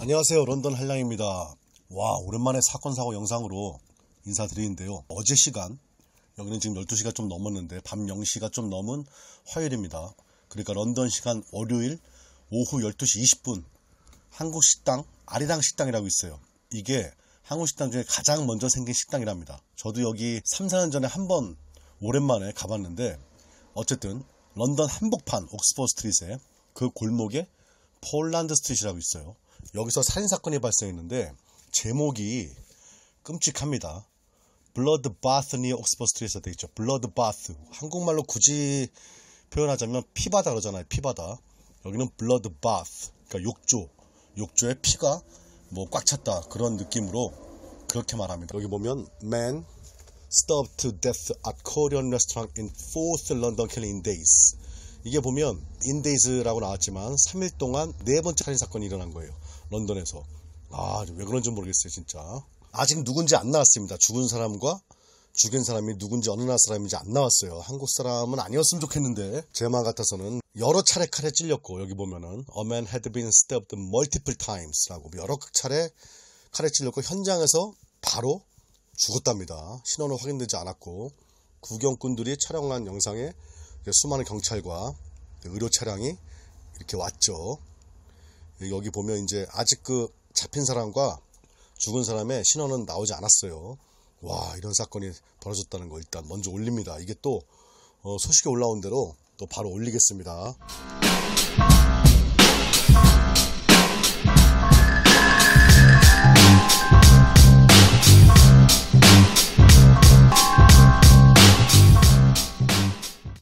안녕하세요, 런던 한량입니다. 와, 오랜만에 사건 사고 영상으로 인사드리는데요. 어제 시간, 여기는 지금 12시가 좀 넘었는데 밤 0시가 좀 넘은 화요일입니다. 그러니까 런던 시간 월요일 오후 12시 20분 한국 식당 아리랑 식당이라고 있어요. 이게 한국 식당 중에 가장 먼저 생긴 식당이랍니다. 저도 여기 3, 4년 전에 한번 오랜만에 가봤는데, 어쨌든 런던 한복판 옥스퍼드 스트릿에 그 골목에 폴란드 스트릿이라고 있어요. 여기서 살인사건이 발생했는데 제목이 끔찍합니다. 블러드 바스 니어 옥스퍼드 스트릿에서 되어있죠. 블러드 바스, 한국말로 굳이 표현하자면 피바다 그러잖아요. 피바다. 여기는 블러드 바스, 그러니까 욕조에 피가 뭐 꽉 찼다, 그런 느낌으로 그렇게 말합니다. 여기 보면 Man Starved to death at Korean restaurant in 4th London killing in days. 이게 보면 in days라고 나왔지만 3일 동안 4번째 살인사건이 일어난 거예요, 런던에서. 아, 왜 그런지 모르겠어요 진짜. 아직 누군지 안 나왔습니다. 죽은 사람과 죽인 사람이 누군지, 어느 나라 사람인지 안 나왔어요. 한국 사람은 아니었으면 좋겠는데, 제 마음 같아서는. 여러 차례 칼에 찔렸고, 여기 보면은 A man had been stabbed multiple times 라고 여러 차례 칼에 찔렸고 현장에서 바로 죽었답니다. 신원은 확인되지 않았고, 구경꾼들이 촬영한 영상에 수많은 경찰과 의료 차량이 이렇게 왔죠. 여기 보면 이제 아직 그 잡힌 사람과 죽은 사람의 신원은 나오지 않았어요. 와, 이런 사건이 벌어졌다는 거 일단 먼저 올립니다. 이게 또 소식이 올라온 대로 또 바로 올리겠습니다.